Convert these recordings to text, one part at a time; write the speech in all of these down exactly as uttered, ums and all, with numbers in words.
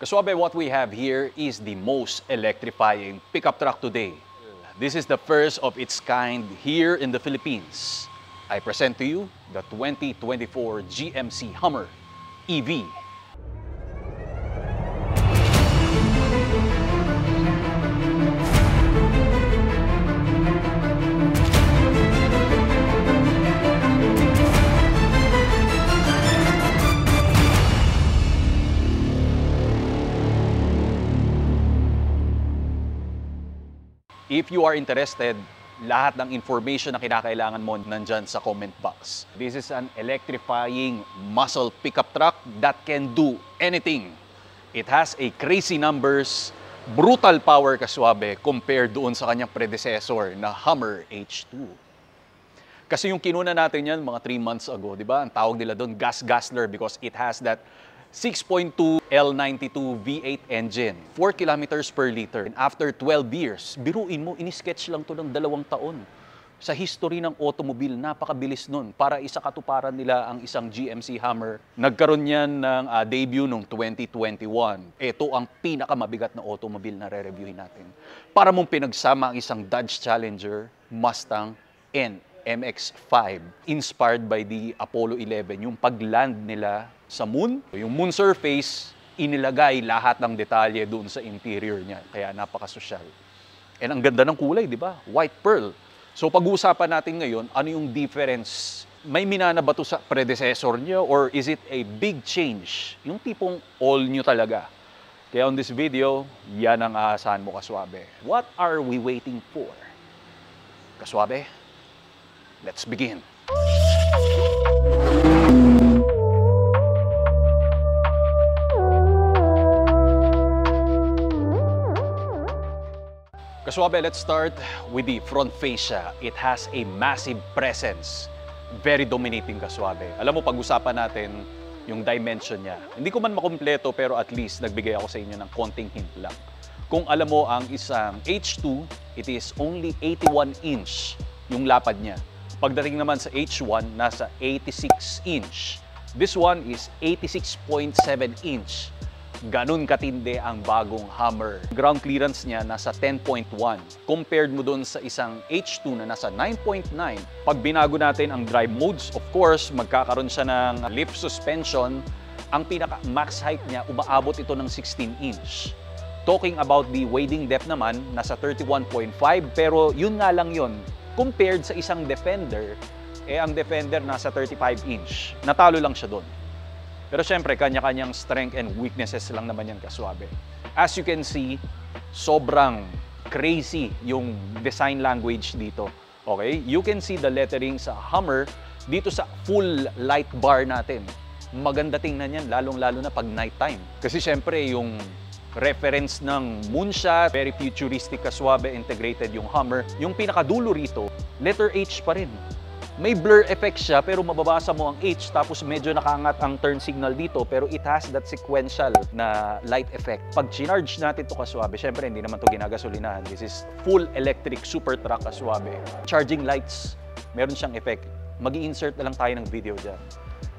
Kaswabe, what we have here is the most electrifying pickup truck today. This is the first of its kind here in the Philippines. I present to you the twenty twenty-four G M C Hummer E V. If you are interested, lahat ng information na kinakailangan mo nandyan sa comment box. This is an electrifying muscle pickup truck that can do anything. It has a crazy numbers, brutal power, kaswabe, compared doon sa kanyang predecessor na Hummer H two. Kasi yung kinuna natin yan mga three months ago, di ba? Ang tawag nila doon, gas guzzler, because it has that six point two L ninety-two V eight engine, four kilometers per liter. And after twelve years, biruin mo, ini-sketch lang to ng dalawang taon. Sa history ng automobile, napakabilis nun. Para isakatuparan nila ang isang G M C Hummer. Nagkaroon yan ng uh, debut noong twenty twenty-one. Ito ang pinakamabigat na automobile na re-reviewin natin. Para mong pinagsama ang isang Dodge Challenger, Mustang, and M X five. Inspired by the Apollo eleven, yung pag-land nila sa moon, yung moon surface, inilagay lahat ng detalye doon sa interior niya. Kaya napakasosyal. And ang ganda ng kulay, di ba? White pearl. So pag-uusapan natin ngayon, ano yung difference? May minana ba ito sa predecessor niya or is it a big change? Yung tipong all new talaga. Kaya on this video, yan ang aasahan mo, kaswabe. What are we waiting for? Kaswabe, let's begin. Kaswabe, let's start with the front fascia. It has a massive presence. Very dominating, kaswabe. Alam mo, pag-usapan natin yung dimension niya. Hindi ko man makumpleto pero at least nagbigay ako sa inyo ng konting hint lang. Kung alam mo ang isang H two, it is only eighty-one inch yung lapad niya. Pagdating naman sa H one, nasa eighty-six inch. This one is eighty-six point seven inch. Ganun katindi ang bagong Hummer. Ground clearance niya nasa ten point one. Compared mo doon sa isang H two na nasa nine point nine. Pag binago natin ang drive modes, of course, magkakaroon siya ng lift suspension. Ang pinaka max height niya, umaabot ito ng sixteen inch. Talking about the wading depth naman, nasa thirty-one point five. Pero yun nga lang yun. Compared sa isang Defender, eh ang Defender nasa thirty-five inch. Natalo lang siya doon. Pero syempre, kanya-kanyang strength and weaknesses lang naman yan, kaswabe. As you can see, sobrang crazy yung design language dito. Okay? You can see the lettering sa Hummer dito sa full light bar natin. Maganda tingnan yan, lalong-lalo na pag nighttime. Kasi syempre, yung reference ng moonshot, very futuristic, kaswabe, integrated yung Hummer. Yung pinakadulo rito, letter H pa rin. May blur effect siya pero mababasa mo ang H, tapos medyo nakaangat ang turn signal dito pero it has that sequential na light effect. Pag chinarge natin ito, kaswabe, syempre hindi naman ito ginagasolinahan. This is full electric super truck, kaswabe. Charging lights, meron siyang effect. Mag-i-insert na lang tayo ng video dyan.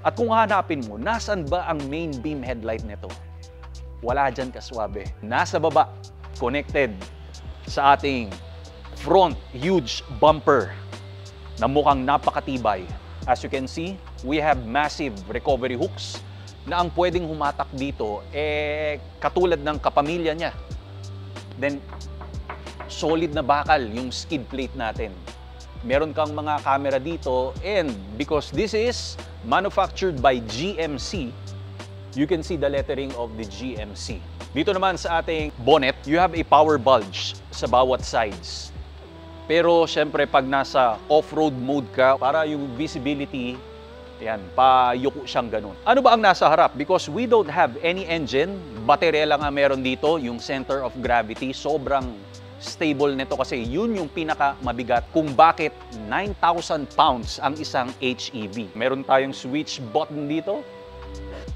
At kung hanapin mo, nasan ba ang main beam headlight nito? Wala dyan, kaswabe. Nasa baba, connected sa ating front huge bumper na mukhang napakatibay. As you can see, we have massive recovery hooks na ang pwedeng humatak dito, eh, katulad ng kapamilya niya. Then, solid na bakal yung skid plate natin. Meron kang mga camera dito, and because this is manufactured by G M C, you can see the lettering of the G M C. Dito naman sa ating bonnet, you have a power bulge sa bawat sides. Pero syempre pag nasa off-road mode ka, para yung visibility, yan, payuko siyang ganun. Ano ba ang nasa harap? Because we don't have any engine, baterya lang nga meron dito, yung center of gravity. Sobrang stable nito kasi yun yung pinaka mabigat kung bakit nine thousand pounds ang isang H E V. Meron tayong switch button dito.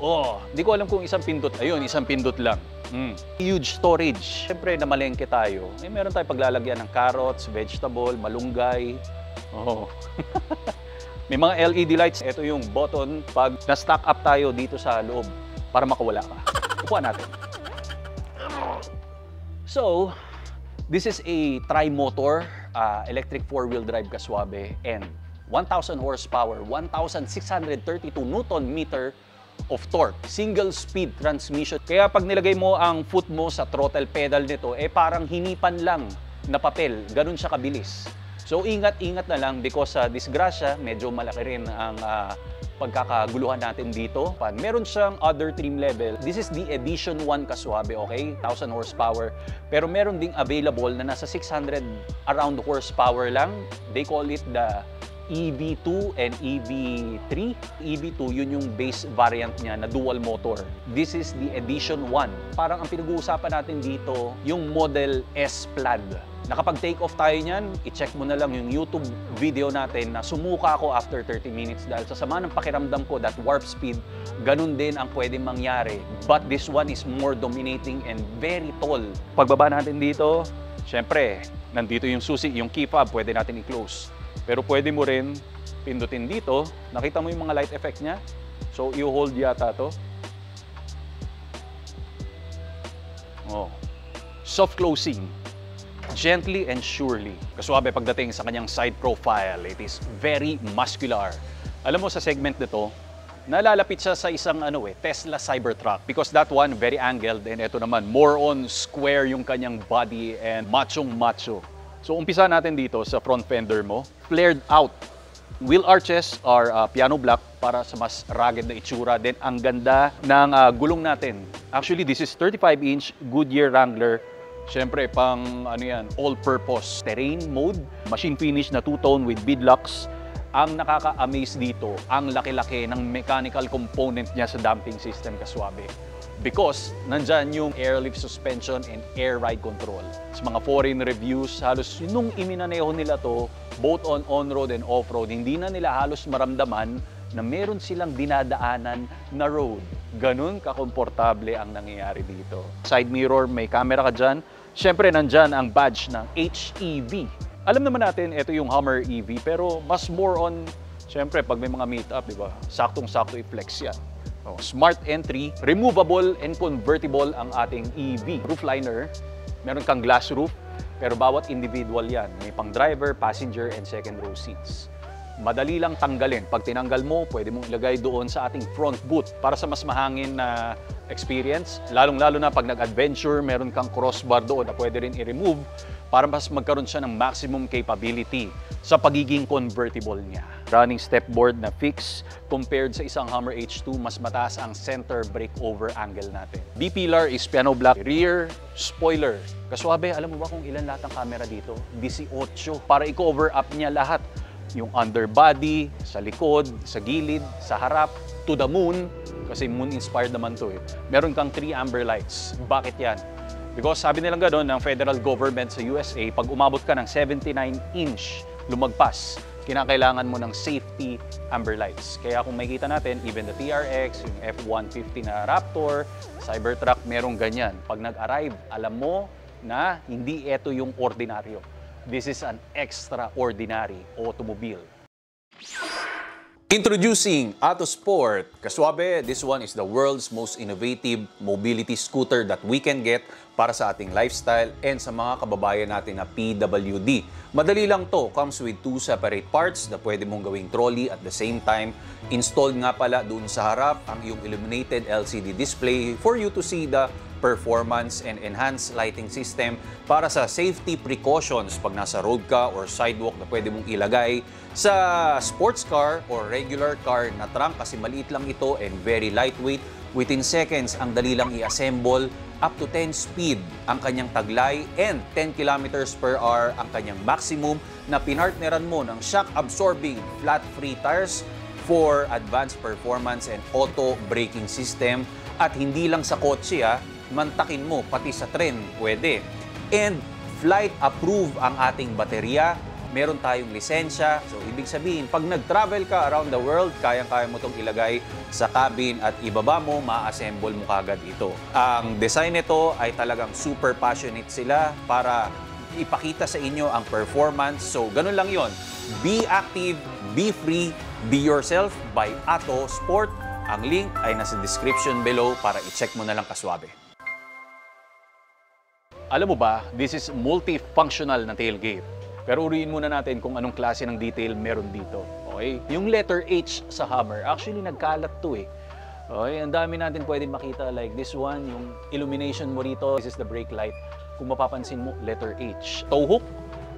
Oh, di ko alam kung isang pindot. Ayun, isang pindot lang. Mm. Huge storage. Siyempre, namalengke tayo. Eh, meron tayo paglalagyan ng carrots, vegetable, malunggay. Oh. May mga L E D lights. Ito yung button pag na-stack up tayo dito sa loob para makawala ka. Upuan natin. So, this is a tri-motor, uh, electric four-wheel drive kaswabe, and one thousand horsepower, one thousand six hundred thirty-two newton-meter of torque, single-speed transmission. Kaya pag nilagay mo ang foot mo sa throttle pedal nito, eh parang hinipan lang na papel, ganun siya kabilis. So ingat-ingat na lang because sa uh, disgrasya, medyo malaki rin ang uh, pagkakaguluhan natin dito. Meron siyang other trim level. This is the Edition one kaswabe, okay? one thousand horsepower. Pero meron ding available na nasa six hundred around horsepower lang. They call it the E V two and E V three. E V two, yun yung base variant niya na dual motor. This is the Edition one. Parang ang pinag-uusapan natin dito, yung Model S Plaid. Nakapag-take off tayo niyan, i-check mo na lang yung YouTube video natin na sumuka ako after thirty minutes dahil sa sama ng pakiramdam ko that warp speed, ganun din ang pwedeng mangyari. But this one is more dominating and very tall. Pagbaba natin dito, syempre, nandito yung susi, yung key fob, pwede natin i-close. Pero pwede mo rin pindutin dito, nakita mo yung mga light effect niya? So, i-hold yata to. Oh. Soft closing. Gently and surely. Kaswabe pagdating sa kanyang side profile, it is very muscular. Alam mo sa segment nito, nalalapit siya sa isang ano eh, Tesla Cybertruck because that one very angled and ito naman more on square yung kanyang body and machong macho. So umpisa natin dito sa front fender mo, flared out. Wheel arches are uh, piano black para sa mas rugged na itsura. Then ang ganda ng uh, gulong natin. Actually, this is thirty-five inch Goodyear Wrangler. Siyempre, pang ano yan, all-purpose terrain mode, machine finish na two-tone with bead locks. Ang nakaka-amaze dito, ang laki-laki ng mechanical component niya sa damping system kaswabe. Because nandyan yung airlift suspension and air ride control. Sa mga foreign reviews, halos nung iminaneho nila to, both on on-road and off-road, hindi na nila halos maramdaman na meron silang dinadaanan na road. Ganun kakomportable ang nangyayari dito. Side mirror, may camera ka dyan. Siyempre, nandyan ang badge ng H E V. Alam naman natin, ito yung Hummer E V, pero mas more on, siyempre, pag may mga meet-up, diba? Saktong-sakto i-flex yan. Oh, smart entry, removable and convertible ang ating E V. Roofliner, meron kang glass roof, pero bawat individual yan. May pang-driver, passenger, and second-row seats. Madali lang tanggalin. Pag tinanggal mo, pwede mong ilagay doon sa ating front boot para sa mas mahangin na experience. Lalong-lalo na pag nag-adventure, meron kang crossbar doon na pwede rin i-remove para mas magkaroon siya ng maximum capability sa pagiging convertible niya. Running stepboard na fix compared sa isang Hummer H two, mas mataas ang center breakover angle natin. B-pillar is piano black. Rear spoiler. Kaswabe, alam mo ba kung ilan lahat ang camera dito? eighteen. Para i-cover up niya lahat. Yung underbody, sa likod, sa gilid, sa harap, to the moon, kasi moon-inspired naman to eh. Meron kang three amber lights. Bakit yan? Because sabi nilang gano'n ng federal government sa U S A, pag umabot ka ng seventy-nine inch lumagpas, kinakailangan mo ng safety amber lights. Kaya kung makikita natin, even the T R X, yung F one fifty na Raptor, Cybertruck, merong ganyan. Pag nag-arrive, alam mo na hindi ito yung ordinaryo. This is an extraordinary automobile. Introducing Autosport. Kaswabe, this one is the world's most innovative mobility scooter that we can get para sa ating lifestyle and sa mga kababayan natin na P W D. Madali lang to. Comes with two separate parts na pwede mong gawing trolley at the same time. Installed nga pala doon sa harap ang iyong illuminated L C D display for you to see the performance and enhanced lighting system para sa safety precautions pag nasa road ka or sidewalk na pwede mong ilagay sa sports car or regular car na trunk kasi maliit lang ito and very lightweight. Within seconds, ang dali lang i-assemble, up to ten speed ang kanyang taglay and ten kilometers per hour ang kanyang maximum na pinartneran mo ng shock-absorbing flat-free tires for advanced performance and auto-braking system at hindi lang sa kotse ha, mantakin mo, pati sa tren, pwede. And flight-approved ang ating baterya. Meron tayong lisensya. So, ibig sabihin, pag nag-travel ka around the world, kayang-kaya mo itong ilagay sa cabin at ibaba mo, ma-assemble mo kagad ito. Ang design nito ay talagang super passionate sila para ipakita sa inyo ang performance. So, ganun lang yon. Be active, be free, be yourself by Autosport. Ang link ay nasa description below para i-check mo na lang kaswabe. Alam mo ba, this is multifunctional na tailgate. Pero uriin muna natin kung anong klase ng detail meron dito. Okay? Yung letter H sa Hummer, actually nagkalat to eh. Okay, ang dami natin pwedeng makita, like this one, yung illumination mo rito, this is the brake light. Kung mapapansin mo, letter H. Tow hook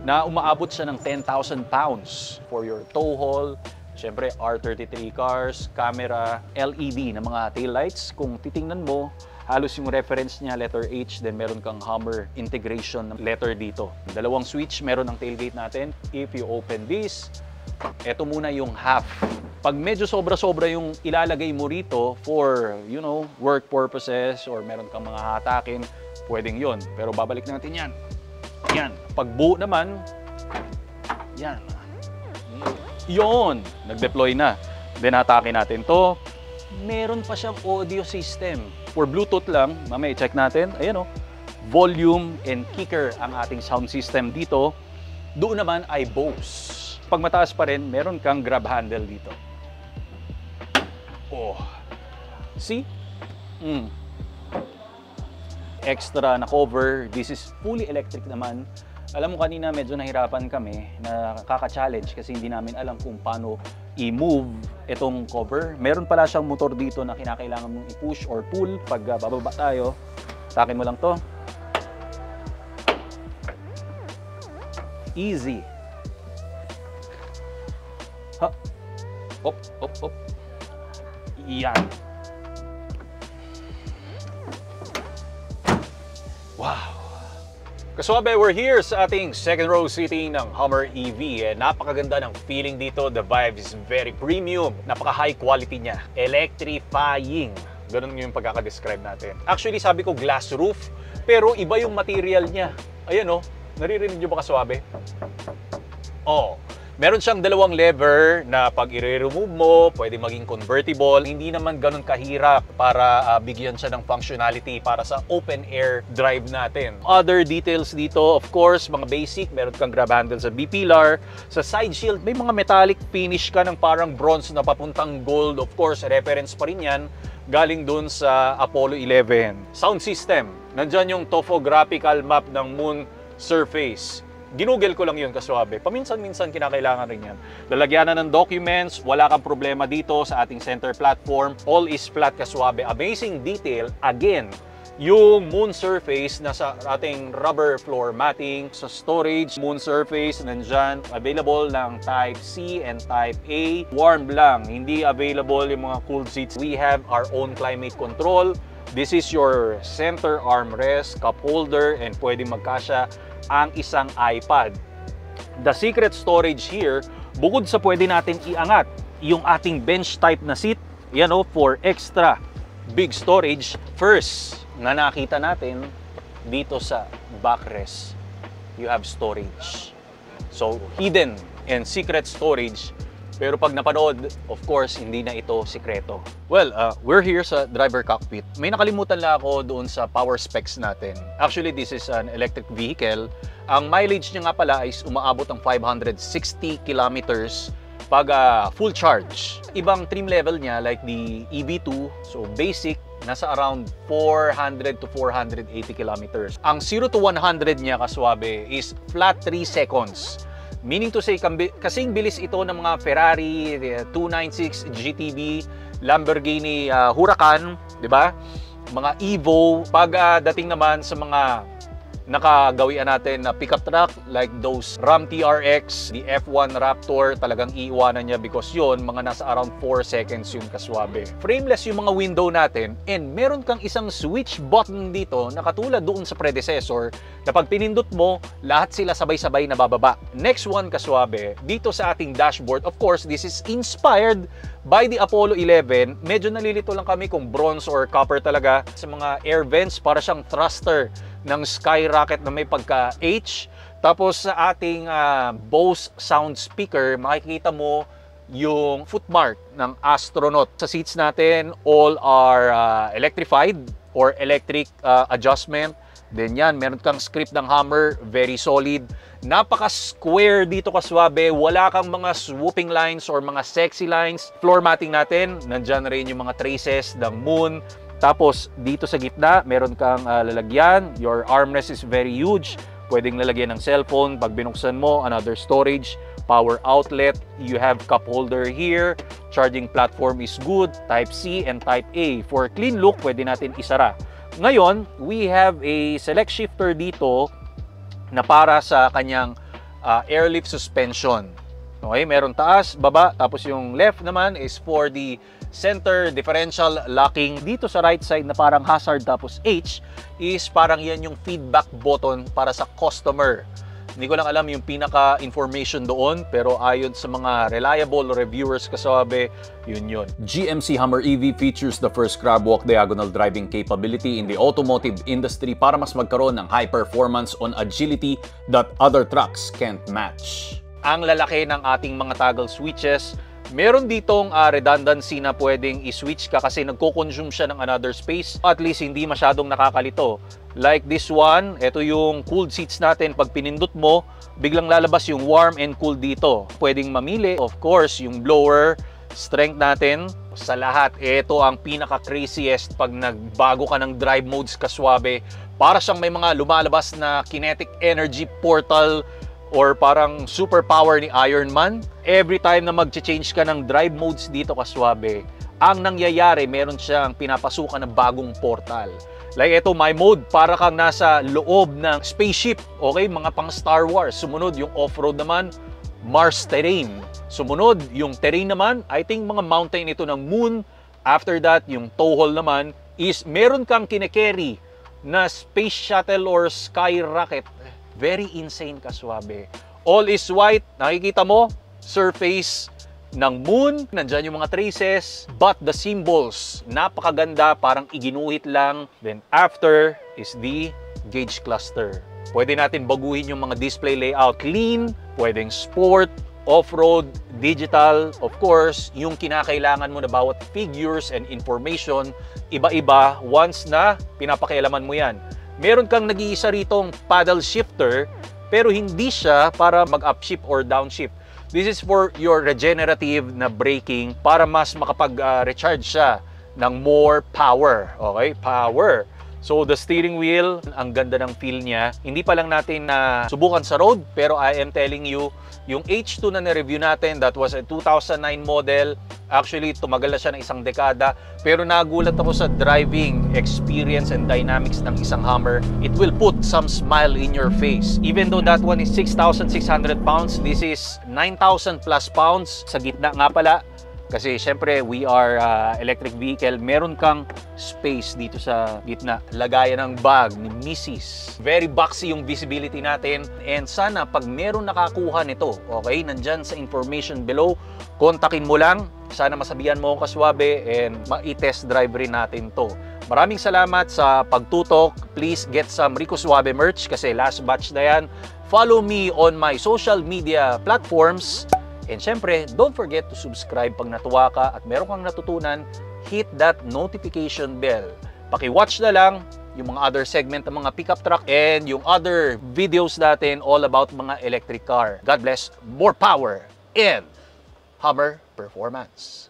na umaabot siya ng ten thousand pounds for your tow haul. Siyempre, R thirty-three cars, camera, L E D na mga taillights. Kung titingnan mo, halos yung reference niya, letter H, then meron kang Hummer integration ng letter dito. Dalawang switch meron ng tailgate natin. If you open this, eto muna yung half. Pag medyo sobra-sobra yung ilalagay mo rito for, you know, work purposes or meron kang mga hatakin, pwedeng yon. Pero babalik natin yan. Yan. Pag buo naman, yan. Yon, nag-deploy na. Then atake natin to. Meron pa siyang audio system. For Bluetooth lang, mamaya i-check natin. Ayan o. Volume and Kicker ang ating sound system dito. Doon naman ay Bose. Pag mataas pa rin, meron kang grab handle dito. Oh. See? Mm. Extra na cover. This is fully electric naman. Alam mo kanina medyo nahirapan kami, nakaka-challenge kasi hindi namin alam kung paano i-move itong cover. Meron pala siyang motor dito na kinakailangan mong i-push or pull. Pag bababa tayo, takin mo lang to. Easy. Ha. Op, op, op. Yan. Wow. Kaswabe, we're here sa ating second row seating ng Hummer E V. Eh, napakaganda ng feeling dito. The vibe is very premium. Napaka-high quality niya. Electrifying. Ganun yung pagkakadescribe natin. Actually, sabi ko glass roof, pero iba yung material niya. Ayan o. Oh, naririnig nyo ba, Kaswabe? Oh. Meron siyang dalawang lever na pag i-remove mo, pwede maging convertible. Hindi naman ganun kahirap para uh, bigyan siya ng functionality para sa open-air drive natin. Other details dito, of course, mga basic. Meron kang grab handle sa B-pillar. Sa side shield, may mga metallic finish ka ng parang bronze na papuntang gold. Of course, reference pa rin yan. Galing dun sa Apollo eleven. Sound system. Nandyan yung topographical map ng moon surface. Ginugel ko lang yun, Kaswabe. Paminsan-minsan kinakailangan rin yan. Lalagyan na ng documents, wala kang problema dito sa ating center platform. All is flat, Kaswabe. Amazing detail, again, yung moon surface na sa ating rubber floor matting. Sa storage, moon surface, nandyan, available ng Type C and Type A. Warm lang, hindi available yung mga cooled seats. We have our own climate control. This is your center armrest, cup holder, and pwede magkasya ang isang iPad. The secret storage here, bukod sa pwede natin iangat yung ating bench type na seat, yan o, for extra big storage, first na nakita natin dito sa backrest, you have storage. So, hidden and secret storage. Pero pag napanood, of course, hindi na ito sikreto. Well, uh, we're here sa driver cockpit. May nakalimutan lang ako doon sa power specs natin. Actually, this is an electric vehicle. Ang mileage niya nga pala is umaabot ng five hundred sixty kilometers pag uh, full charge. Ibang trim level niya, like the E V two, so basic, nasa around four hundred to four hundred eighty kilometers. Ang zero to one hundred niya, Kaswabe, is flat three seconds. Meaning to say, kasing bilis ito ng mga Ferrari two ninety-six G T B, Lamborghini uh, Huracan, di ba? Mga Evo. Pag uh, dating naman sa mga nakagawian natin na pickup truck, like those Ram T R X, the F one Raptor, talagang iiwanan niya because yun, mga nasa around four seconds yung, Kaswabe. Frameless yung mga window natin, and meron kang isang switch button dito na katulad doon sa predecessor, na pag pinindot mo, lahat sila sabay-sabay na bababa. Next one, Kaswabe, dito sa ating dashboard, of course, this is inspired by the Apollo eleven. Medyo nalilito lang kami kung bronze or copper talaga. Sa mga air vents, para siyang thruster ng skyrocket na may pagka-H. Tapos sa ating uh, Bose sound speaker, makikita mo yung footmark ng astronaut. Sa seats natin, all are uh, electrified or electric uh, adjustment. Then yan, meron kang script ng Hummer, very solid. Napaka-square dito, Kaswabe. Wala kang mga swooping lines or mga sexy lines. Floor matting natin, nandyan rin yung mga traces ng moon. Tapos dito sa gitna, meron kang uh, lalagyan. Your armrest is very huge. Pwedeng lalagyan ng cellphone. Pag binuksan mo, another storage, power outlet. You have cup holder here. Charging platform is good. Type C and Type A. For clean look, pwede natin isara. Ngayon, we have a select shifter dito na para sa kanyang uh, airlift suspension. Okay, meron taas, baba. Tapos yung left naman is for the center differential locking. Dito sa right side na parang hazard tapos H is parang yan yung feedback button para sa customer. Hindi ko lang alam yung pinaka information doon, pero ayon sa mga reliable reviewers kasabi, yun yun. G M C Hummer E V features the first crab walk diagonal driving capability in the automotive industry para mas magkaroon ng high performance on agility that other trucks can't match. Ang lalaki ng ating mga toggle switches. Meron ditong uh, redundancy na pwedeng i-switch ka kasi nagko-consume siya ng another space. At least hindi masyadong nakakalito. Like this one, ito yung cooled seats natin. Pag pinindot mo, biglang lalabas yung warm and cool dito. Pwedeng mamili. Of course, yung blower, strength natin. Sa lahat, ito ang pinaka-craziest pag nagbago ka ng drive modes kaswabe. Para siyang may mga lumalabas na kinetic energy portal or parang superpower ni Iron Man. Every time na mag-change ka ng drive modes dito kaswabe, ang nangyayari, meron siyang pinapasukan ng bagong portal. Like ito, my mode, para kang nasa loob ng spaceship. Okay, mga pang Star Wars. Sumunod yung off-road naman, Mars terrain. Sumunod yung terrain naman, I think mga mountain ito ng moon. After that, yung toehold naman is meron kang kine-carry na space shuttle or sky rocket. Very insane kaswabe. All is white. Nakikita mo, surface ng moon. Nandyan yung mga traces. But the symbols, napakaganda. Parang iginuhit lang. Then after is the gauge cluster. Pwede natin baguhin yung mga display layout. Clean, pwedeng sport, off-road, digital. Of course, yung kinakailangan mo na bawat figures and information, iba-iba once na pinapakialaman mo yan. Meron kang nag-iisa ritong paddle shifter, pero hindi siya para mag-upshift or downshift. This is for your regenerative na braking para mas makapag-recharge uh, siya ng more power. Okay? Power. So, the steering wheel, ang ganda ng feel niya. Hindi pa lang natin na uh, subukan sa road, pero I am telling you, yung H two na na-review natin, that was a two thousand nine model. Actually, tumagal na siya ng isang dekada. Pero nagulat ako sa driving experience and dynamics ng isang Hummer. It will put some smile in your face. Even though that one is six thousand six hundred pounds, this is nine thousand plus pounds. Sa gitna nga pala, kasi syempre we are uh, electric vehicle, meron kang space dito sa gitna. Lagayan ng bag ni Missus Very boxy yung visibility natin. And sana pag meron nakakuha nito, okay, nandyan sa information below, kontakin mo lang. Sana masabihan mo ako kaswabe and ma-test drive rin natin to. Maraming salamat sa pagtutok. Please get some Rico Suave merch kasi last batch na yan. Follow me on my social media platforms. And syempre, don't forget to subscribe pag natuwa ka at meron kang natutunan, hit that notification bell. Paki-watch na lang yung mga other segment ng mga pickup truck and yung other videos natin all about mga electric car. God bless, more power and Hummer performance.